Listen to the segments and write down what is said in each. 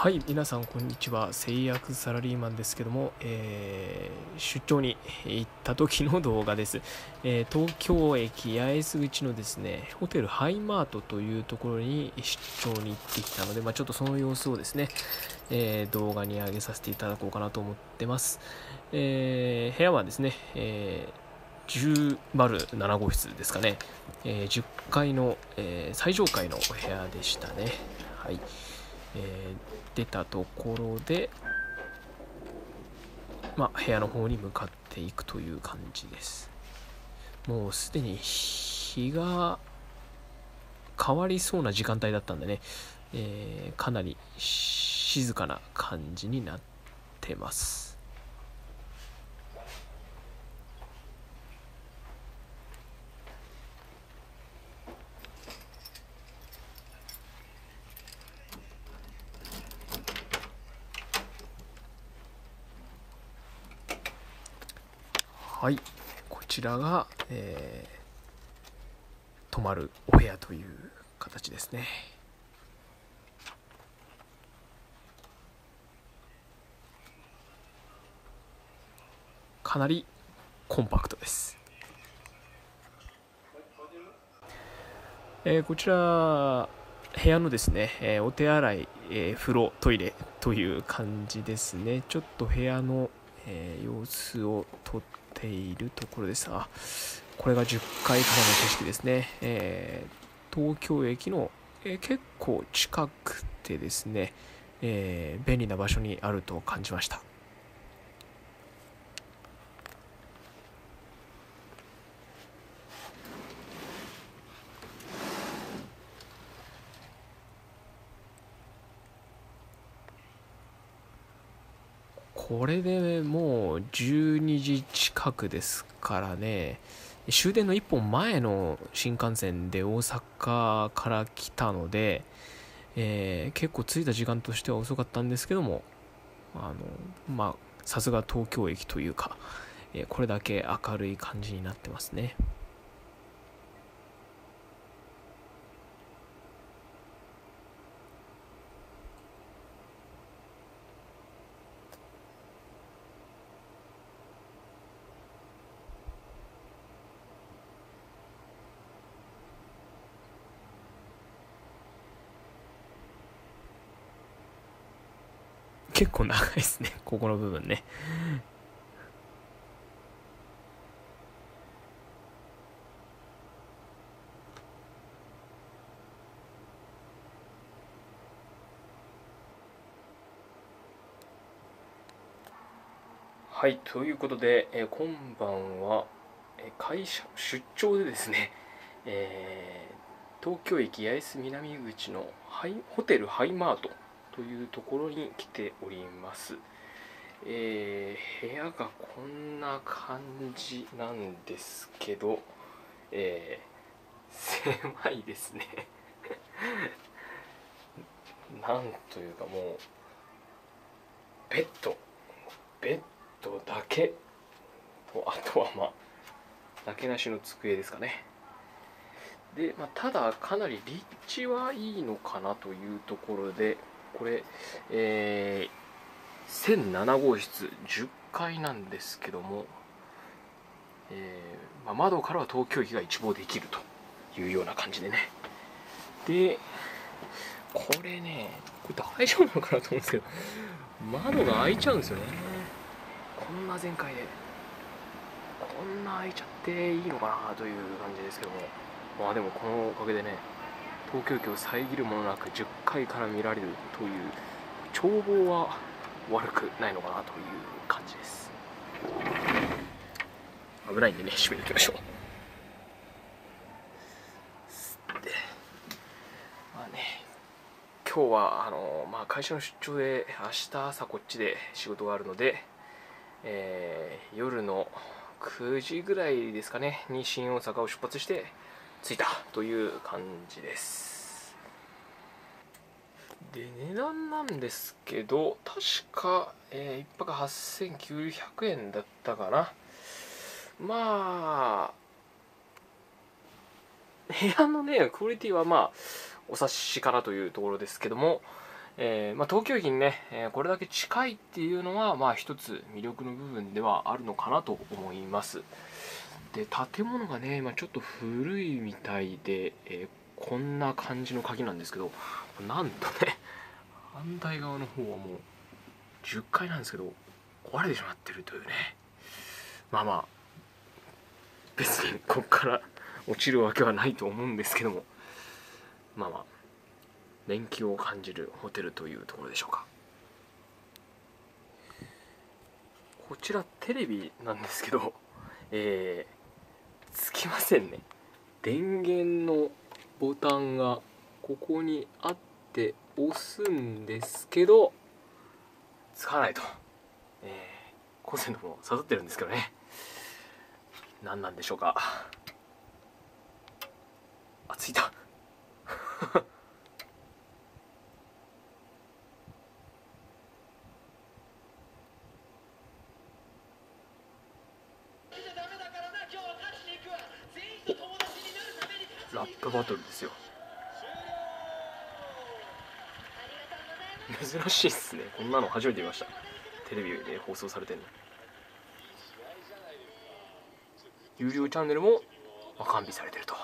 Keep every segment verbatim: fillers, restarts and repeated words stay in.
はい、皆さんこんにちは。製薬サラリーマンですけども、えー、出張に行った時の動画です。えー、東京駅八重洲口のですねホテルハイマートというところに出張に行ってきたので、まあ、ちょっとその様子をですね、えー、動画に上げさせていただこうかなと思ってます。えー、部屋はですね、えーじゅう なな 号室ですかね。えー、じゅっかいの、えー、最上階のお部屋でしたね。はい、えー、出たところで、まあ、部屋の方に向かっていくという感じです。もうすでに日が変わりそうな時間帯だったんでね、えー、かなり静かな感じになってます。はい、こちらが、えー、泊まるお部屋という形ですね。かなりコンパクトです。えー、こちら部屋のですね、えー、お手洗い、えー、風呂、トイレという感じですね。ちょっと部屋の、えー、様子を撮ってているところです。あ、これがじゅっかいからの景色ですね。えー、東京駅の、えー、結構近くてですね、えー、便利な場所にあると感じました。これでもうじゅうにじ近くですからね、終電のいっぽんまえの新幹線で大阪から来たので、えー、結構着いた時間としては遅かったんですけども、あの、まあ、さすが東京駅というか、えー、これだけ明るい感じになってますね。結構長いですね、ここの部分ね。はい、ということで、えー、今晩は、えー、会社出張でですね、えー、東京駅八重洲南口のハイホテルハイマートというところに来ております。えー、部屋がこんな感じなんですけど、えー、狭いですねなんというか、もうベッドベッドだけと、あとはまあなけなしの机ですかね。で、まあ、ただかなり立地はいいのかなというところで、これ、えー、せんなな号室じゅっかいなんですけども、えーまあ、窓からは東京駅が一望できるというような感じでね。で、これね、これ大丈夫なのかなと思うんですけど、窓が開いちゃうんですよね。こんな全開でこんな開いちゃっていいのかなという感じですけども、まあでもこのおかげでね、東京駅を遮るものなくじゅっかいから見られるという眺望は悪くないのかなという感じです。危ないんでね、閉めておきましょう。で、まあね、今日はあの、まあ、会社の出張で明日朝こっちで仕事があるので、えー、夜のくじぐらいですかねに新大阪を出発して着いたという感じです。で、値段なんですけど、確か、えー、いっぱくはっせんきゅうひゃくえんだったかな。まあ部屋のねクオリティはまあお察しかなというところですけども、えーまあ、東京駅にね、えー、これだけ近いっていうのは、まあ、一つ魅力の部分ではあるのかなと思います。で、建物がね、まあ、ちょっと古いみたいで、えー、こんな感じの鍵なんですけど、なんとね、反対側の方はもうじゅっかいなんですけど、壊れてしまってるというね。まあまあ、別にここから落ちるわけはないと思うんですけども、まあまあ、年季を感じるホテルというところでしょうか。こちらテレビなんですけど、えー、つきませんね。電源のボタンがここにあって押すんですけどつかないと、えー、コンセントも刺さってるんですけどね、何なんでしょうか。あ、ついたラップバトルですよ。珍しいっすね、こんなの初めて見ました。テレビで放送されてるの。有料チャンネルも完備されてると、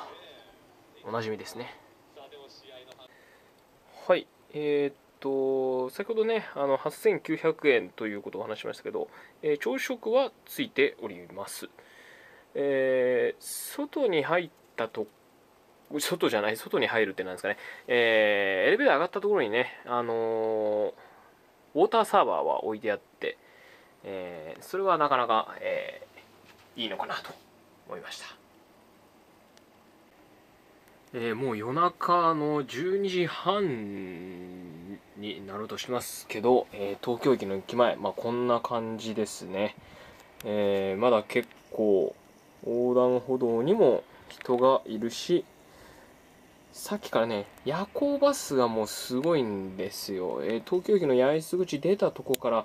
おなじみですね。はい、えー、っと先ほどね、あのはっせんきゅうひゃくえんということを話しましたけど、えー、朝食はついております。えー、外に入ったと外じゃない外に入るってなんですかね、えー、エレベーター上がったところにね、あのー、ウォーターサーバーは置いてあって、えー、それはなかなか、えー、いいのかなと思いました。えー、もう夜中のじゅうにじはんになろうとしてますけど、えー、東京駅の駅前、まあ、こんな感じですね。えー、まだ結構横断歩道にも人がいるし、さっきからね、夜行バスがもうすごいんですよ。えー、東京駅の八重洲口出たとこから、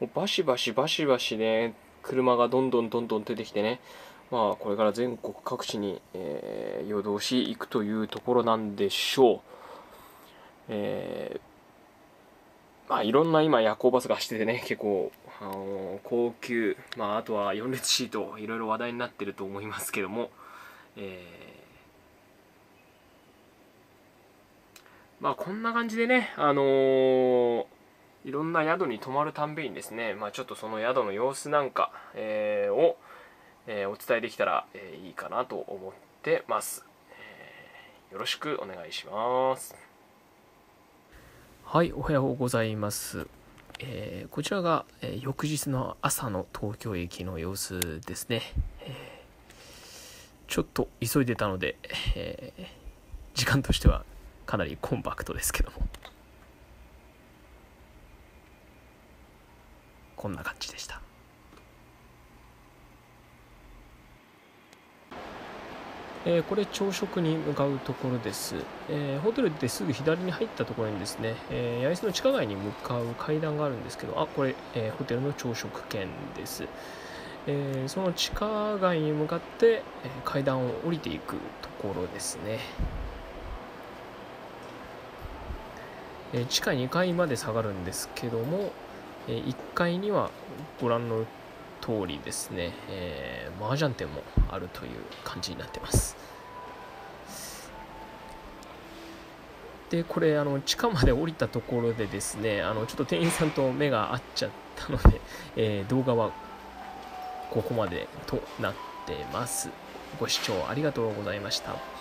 もうバシバシバシバシね、車がどんどんどんどん出てきてね、まあ、これから全国各地に、えー、夜通し行くというところなんでしょう。えー、まあ、いろんな今、夜行バスが走っててね、結構、あのー、高級、まあ、あとはよん列シート、いろいろ話題になってると思いますけども、えーまあこんな感じでね、あのー、いろんな宿に泊まるたんびにですね、まあ、ちょっとその宿の様子なんか、えー、を、えー、お伝えできたら、えー、いいかなと思ってます。えー、よろしくお願いします。はい、おはようございます。えー、こちらが、えー、翌日の朝の東京駅の様子ですね。えー、ちょっと急いでたので、えー、時間としてはかなりコンパクトですけども、こんな感じでした。えー、これ朝食に向かうところです。えー、ホテルですぐ左に入ったところにですね、えー、八重洲の地下街に向かう階段があるんですけど、あ、これ、えー、ホテルの朝食券です。えー、その地下街に向かって、えー、階段を降りていくところですね。地下にかいまで下がるんですけども、いっかいにはご覧の通りですね、えー、麻雀店もあるという感じになってます。で、これあの地下まで降りたところでですね、あのちょっと店員さんと目が合っちゃったので、えー、動画はここまでとなってます。ご視聴ありがとうございました。